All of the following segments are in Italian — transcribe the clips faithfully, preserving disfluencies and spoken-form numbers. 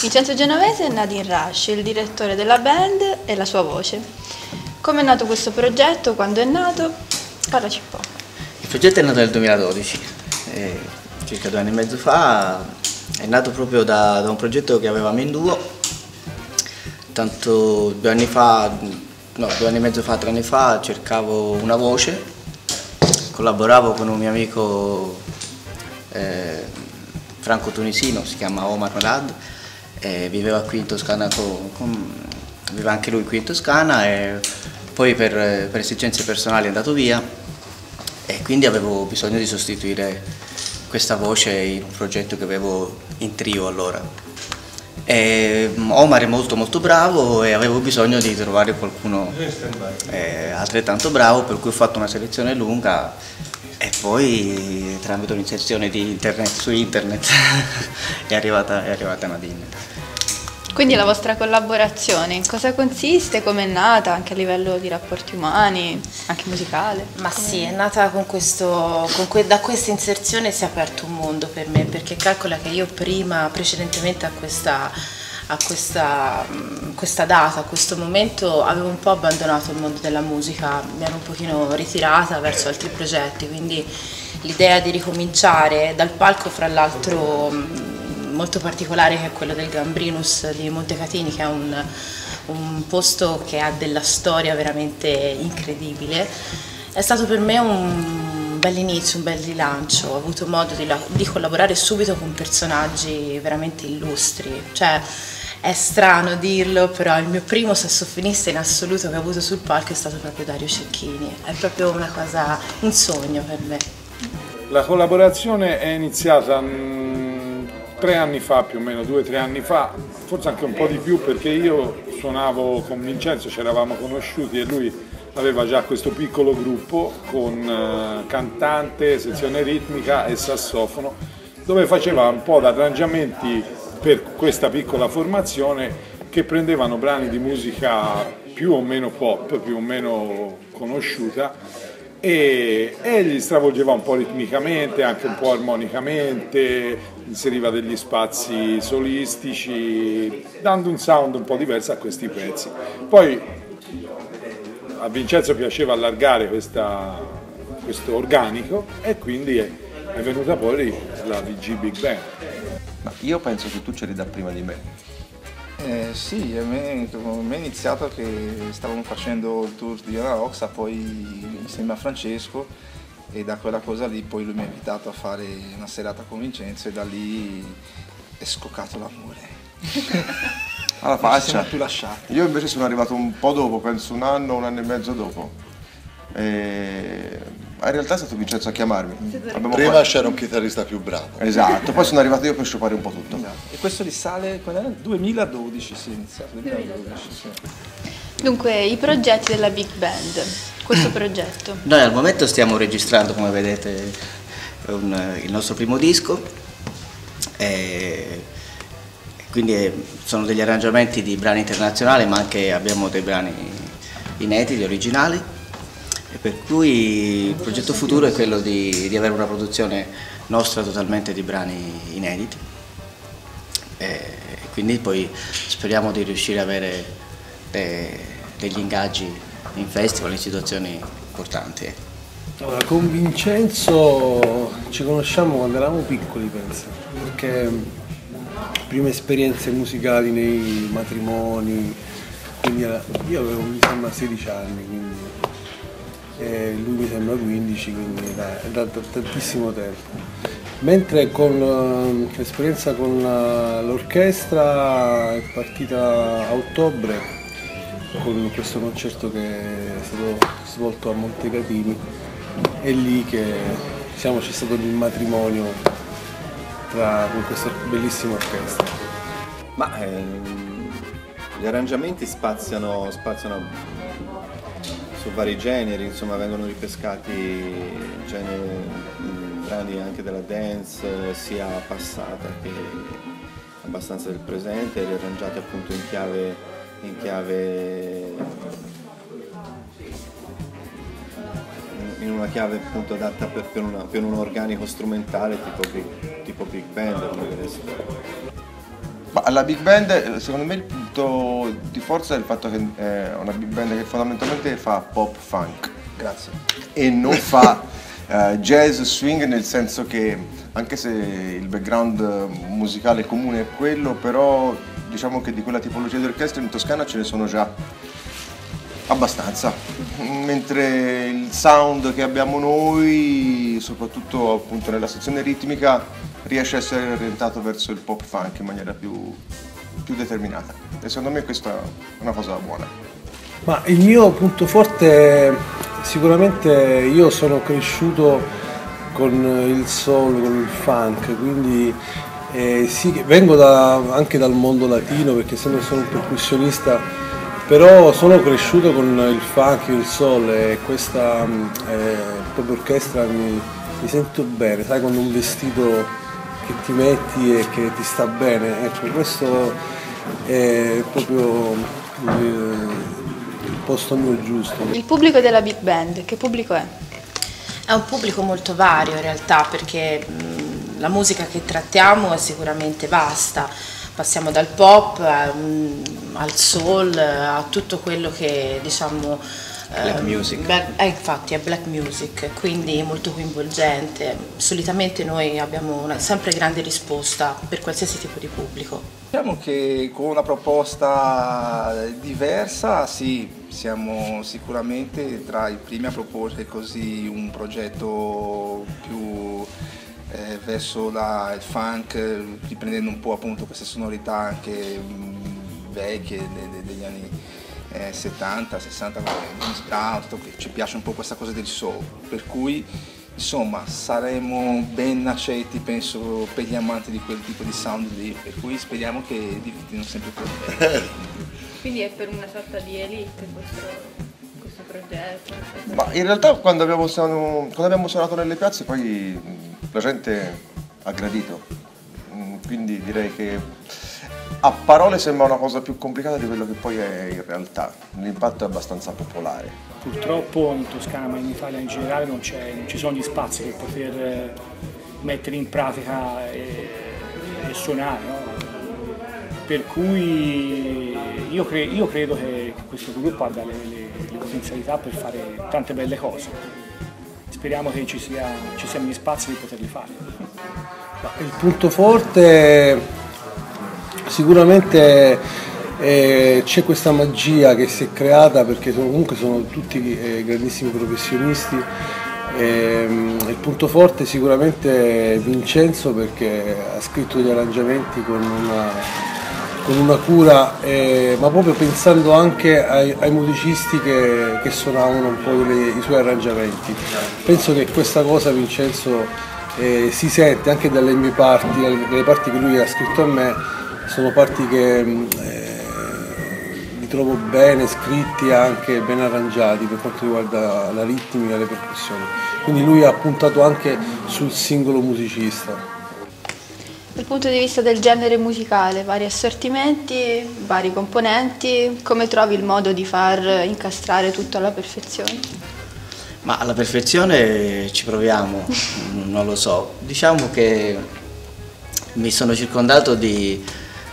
Vincenzo Genovese è Nadine Rush, il direttore della band e la sua voce. Come è nato questo progetto? Quando è nato? Parlaci un po'. Il progetto è nato nel duemiladodici, eh, circa due anni e mezzo fa. È nato proprio da, da un progetto che avevamo in duo. Tanto due anni fa, no, due anni e mezzo fa, tre anni fa, cercavo una voce. Collaboravo con un mio amico eh, Franco Tunisino, si chiama Omar Rad. Eh, viveva qui in Toscana, con, con, viveva anche lui qui in Toscana e poi per, per esigenze personali è andato via e quindi avevo bisogno di sostituire questa voce in un progetto che avevo in trio allora. E Omar è molto molto bravo e avevo bisogno di trovare qualcuno eh, altrettanto bravo, per cui ho fatto una selezione lunga e poi tramite un'inserzione di internet su internet è arrivata, è arrivata Nadine. Quindi la vostra collaborazione in cosa consiste? Come è nata anche a livello di rapporti umani, anche musicale? Ma come... sì, è nata con questo, con que, da questa inserzione si è aperto un mondo per me, perché calcola che io prima, precedentemente a questa, a questa, questa data, a questo momento, avevo un po' abbandonato il mondo della musica, mi ero un pochino ritirata verso altri progetti, quindi l'idea di ricominciare dal palco, fra l'altro molto particolare, che è quello del Gambrinus di Montecatini, che è un, un posto che ha della storia veramente incredibile, è stato per me un bel inizio, un bel rilancio. Ho avuto modo di, di collaborare subito con personaggi veramente illustri, cioè è strano dirlo, però il mio primo sassofonista in assoluto che ho avuto sul palco è stato proprio Dario Cecchini, è proprio una cosa, un sogno per me. La collaborazione è iniziata tre anni fa più o meno, due o tre anni fa, forse anche un po' di più, perché io suonavo con Vincenzo, ci eravamo conosciuti e lui aveva già questo piccolo gruppo con cantante, sezione ritmica e sassofono, dove faceva un po' d'arrangiamenti per questa piccola formazione, che prendevano brani di musica più o meno pop, più o meno conosciuta, e egli stravolgeva un po' ritmicamente, anche un po' armonicamente, inseriva degli spazi solistici, dando un sound un po' diverso a questi pezzi. Poi a Vincenzo piaceva allargare questa, questo organico e quindi è, è venuta poi la V G Big Band. Ma io penso che tu c'eri da prima di me. Eh, sì, a me, me è iniziato che stavamo facendo il tour di Anna Roxa, poi insieme a Francesco, e da quella cosa lì poi lui mi ha invitato a fare una serata con Vincenzo e da lì è scoccato l'amore. Alla faccia! Più lasciati. Io invece sono arrivato un po' dopo, penso un anno, un anno e mezzo dopo. E... in realtà è stato Vincenzo a chiamarmi. Abbiamo prima fatto... c'era un chitarrista più bravo. Esatto, poi sono arrivato io per sciupare un po' tutto. Esatto. E questo risale, quando era? duemiladodici, sì, iniziato. duemiladodici, sì. Dunque, i progetti della Big Band, questo progetto? Noi al momento stiamo registrando, come vedete, un, il nostro primo disco. E quindi è, sono degli arrangiamenti di brani internazionali, ma anche abbiamo dei brani inediti, originali. E per cui il progetto futuro è quello di, di avere una produzione nostra totalmente di brani inediti, e quindi poi speriamo di riuscire ad avere de, degli ingaggi in festival, in situazioni importanti. Allora, con Vincenzo ci conosciamo quando eravamo piccoli, penso, perché prime esperienze musicali nei matrimoni, quindi era, io avevo, mi sembra, sedici anni, quindi e lui mi sembra quindici, quindi è da tantissimo tempo. Mentre con l'esperienza con l'orchestra è partita a ottobre con questo concerto che è stato svolto a Montecatini, è lì che diciamo, c'è stato il matrimonio tra, con questa bellissima orchestra. Ma ehm, gli arrangiamenti spaziano, spaziano su vari generi, insomma vengono ripescati generi, brani anche della dance, sia passata che abbastanza del presente, riarrangiati appunto in chiave, in chiave, in una chiave appunto adatta per, per, una, per un organico strumentale tipo big, tipo big band, come adesso. Ma alla Big Band, secondo me, il punto di forza è il fatto che è una Big Band che fondamentalmente fa pop funk. Grazie. E non fa uh, jazz swing, nel senso che, anche se il background musicale comune è quello, però diciamo che di quella tipologia di orchestra in Toscana ce ne sono già abbastanza. Mentre il sound che abbiamo noi, soprattutto appunto nella sezione ritmica, riesce a essere orientato verso il pop funk in maniera più, più determinata, e secondo me questa è una cosa buona. Ma il mio punto forte, sicuramente io sono cresciuto con il soul, con il funk, quindi eh, sì, vengo da, anche dal mondo latino, perché essendo sono un percussionista, però sono cresciuto con il funk e il soul, e questa eh, proprio orchestra mi, mi sento bene, sai, con un vestito che ti metti e che ti sta bene, ecco, questo è proprio il posto mio giusto. Il pubblico della Big Band, che pubblico è? È un pubblico molto vario in realtà, perché la musica che trattiamo è sicuramente vasta, passiamo dal pop al soul, a tutto quello che diciamo... Black music. Eh, infatti è black music, quindi molto coinvolgente. Solitamente noi abbiamo una, sempre grande risposta per qualsiasi tipo di pubblico. Diciamo che con una proposta diversa, sì, siamo sicuramente tra i primi a proporre così un progetto più eh, verso la, il funk, riprendendo un po' appunto queste sonorità anche mh, vecchie de, de, degli anni settanta, sessanta, che ci piace un po' questa cosa del soul, per cui insomma saremo ben accetti, penso, per gli amanti di quel tipo di sound lì, per cui speriamo che diventino sempre più belli. Quindi è per una sorta di elite questo, questo progetto? Ma in realtà quando abbiamo, suonato, quando abbiamo suonato nelle piazze poi la gente ha gradito, quindi direi che... A parole sembra una cosa più complicata di quello che poi è in realtà, l'impatto è abbastanza popolare. Purtroppo in Toscana, ma in Italia in generale, non, non ci sono gli spazi per poter mettere in pratica e, e suonare, no? Per cui io, cre io credo che questo gruppo abbia le, le, le potenzialità per fare tante belle cose. Speriamo che ci, sia, ci siano gli spazi per poterli fare. Il punto forte... Sicuramente eh, c'è questa magia che si è creata, perché sono, comunque sono tutti eh, grandissimi professionisti. E, mh, il punto forte sicuramente è Vincenzo, perché ha scritto degli arrangiamenti con una, con una cura, eh, ma proprio pensando anche ai, ai musicisti che, che suonavano un po' delle, i suoi arrangiamenti. Penso che questa cosa Vincenzo eh, si sente anche dalle mie parti, dalle parti che lui ha scritto a me. Sono parti che eh, li trovo bene scritti, anche ben arrangiati per quanto riguarda la ritmica e le percussioni. Quindi lui ha puntato anche sul singolo musicista. Dal punto di vista del genere musicale, vari assortimenti, vari componenti, come trovi il modo di far incastrare tutto alla perfezione? Ma alla perfezione ci proviamo, non lo so. Diciamo che mi sono circondato di...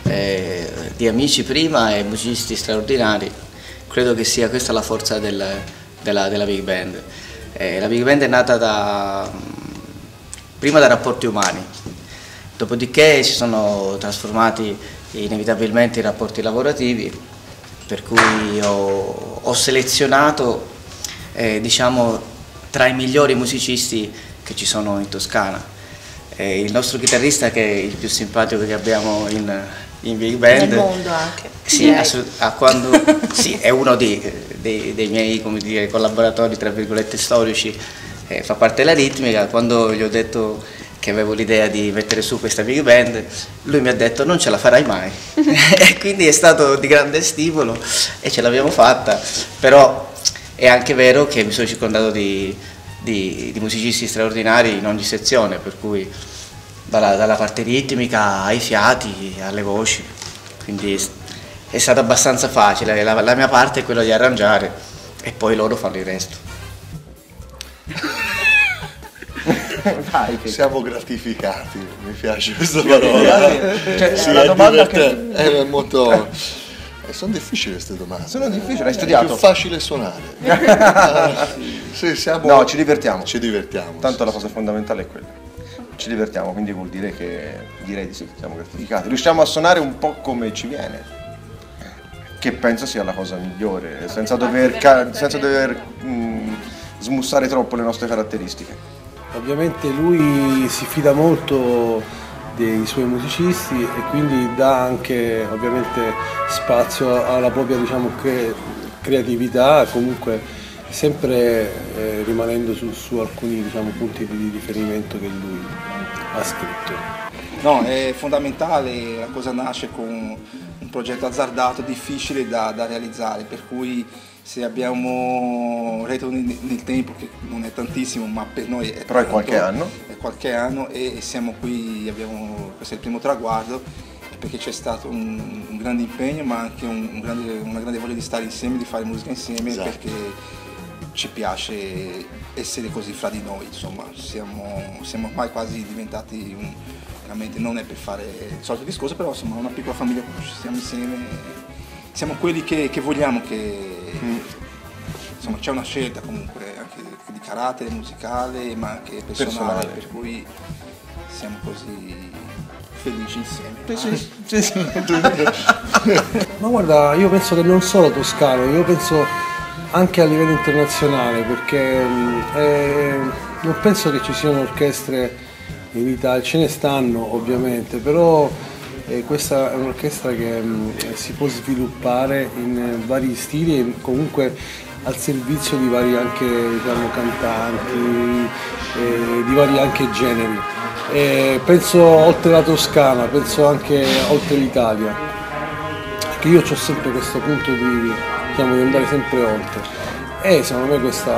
Eh, di amici prima e musicisti straordinari. Credo che sia questa la forza del, della, della Big Band. Eh, la Big Band è nata da, prima da rapporti umani, dopodiché si sono trasformati inevitabilmente in rapporti lavorativi, per cui ho, ho selezionato eh, diciamo, tra i migliori musicisti che ci sono in Toscana. Eh, il nostro chitarrista, che è il più simpatico che abbiamo in... in Big Band. Nel mondo anche. Sì, a quando, sì, è uno dei, dei, dei miei, come dire, collaboratori tra virgolette storici, eh, fa parte della ritmica. Quando gli ho detto che avevo l'idea di mettere su questa Big Band, lui mi ha detto non ce la farai mai. Quindi è stato di grande stimolo e ce l'abbiamo fatta, però è anche vero che mi sono circondato di, di, di musicisti straordinari in ogni sezione, per cui... Dalla, dalla parte ritmica ai fiati, alle voci, quindi è stato abbastanza facile. La, la mia parte è quella di arrangiare e poi loro fanno il resto. Dai, che... Siamo gratificati, mi piace questa parola. Cioè, sì, è una domanda è che... È molto... Eh, sono difficili queste domande. Sono difficili, hai studiato? È più facile suonare. sì. Sì, siamo... No, ci divertiamo. Ci divertiamo. Tanto sì, la cosa sì. fondamentale è quella. Ci divertiamo, quindi vuol dire che direi di sì, siamo gratificati. Riusciamo a suonare un po' come ci viene, che penso sia la cosa migliore, senza dover, senza dover mh, smussare troppo le nostre caratteristiche. Ovviamente lui si fida molto dei suoi musicisti e quindi dà anche ovviamente spazio alla propria, diciamo, cre creatività, comunque sempre eh, rimanendo su, su alcuni, diciamo, punti di riferimento che lui ha scritto. No, è fondamentale, la cosa nasce con un progetto azzardato, difficile da, da realizzare, per cui se abbiamo ritorno nel tempo, che non è tantissimo, ma per noi è, Però tanto, è qualche anno, è qualche anno e siamo qui, abbiamo, questo è il primo traguardo, perché c'è stato un, un grande impegno, ma anche un, un grande, una grande voglia di stare insieme, di fare musica insieme, esatto. Perché ci piace essere così fra di noi, insomma, siamo, siamo ormai quasi diventati un... Veramente non è per fare il solito discorso, però insomma una piccola famiglia, stiamo insieme, siamo quelli che, che vogliamo, che mm. insomma c'è una scelta comunque anche di carattere musicale ma anche personale, personale. Per cui siamo così felici insieme. Ma guarda, io penso che non solo toscano, io penso anche a livello internazionale, perché eh, non penso che ci siano orchestre in Italia, ce ne stanno ovviamente, però eh, questa è un'orchestra che mh, si può sviluppare in vari stili e comunque al servizio di vari anche, diciamo, cantanti, eh, di vari anche generi. E penso oltre la Toscana, penso anche oltre l'Italia, perché io ho sempre questo punto di, diciamo, di andare sempre oltre e secondo me questa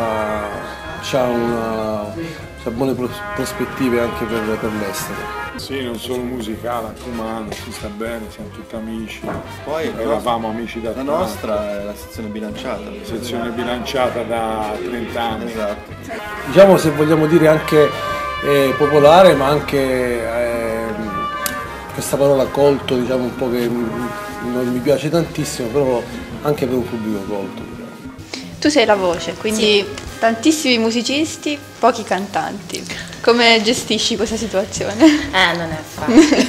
ha una... ha buone prospettive anche per, per l'estero. Sì, non solo musicale, a comando, si sta bene, siamo tutti amici. Poi eravamo amici da... La tanto. Nostra è la sezione bilanciata. La sezione bilanciata da trenta anni. Esatto. Diciamo, se vogliamo dire, anche eh, popolare, ma anche eh, questa parola colto, diciamo un po' che non mi piace tantissimo, però anche per un pubblico colto. Tu sei la voce, quindi sì. Tantissimi musicisti, pochi cantanti. Come gestisci questa situazione? Eh, non è facile.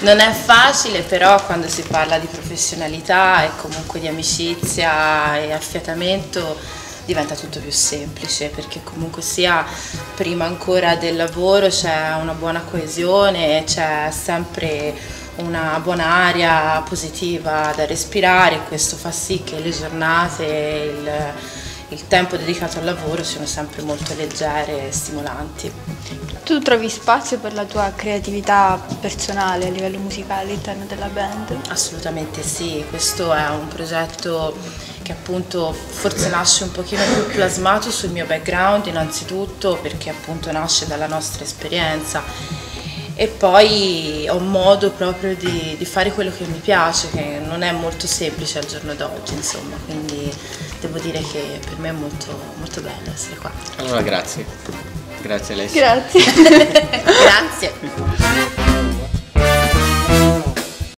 Non è facile, però quando si parla di professionalità e comunque di amicizia e affiatamento diventa tutto più semplice, perché comunque sia prima ancora del lavoro c'è una buona coesione, c'è sempre una buona aria positiva da respirare, questo fa sì che le giornate, il, il tempo dedicato al lavoro siano sempre molto leggere e stimolanti. Tu trovi spazio per la tua creatività personale a livello musicale all'interno della band? Assolutamente sì, questo è un progetto che appunto forse nasce un pochino più plasmato sul mio background innanzitutto, perché appunto nasce dalla nostra esperienza. E poi ho modo proprio di, di fare quello che mi piace, che non è molto semplice al giorno d'oggi, insomma, quindi devo dire che per me è molto, molto bello essere qua. Allora grazie, grazie Alessia. Grazie. Grazie.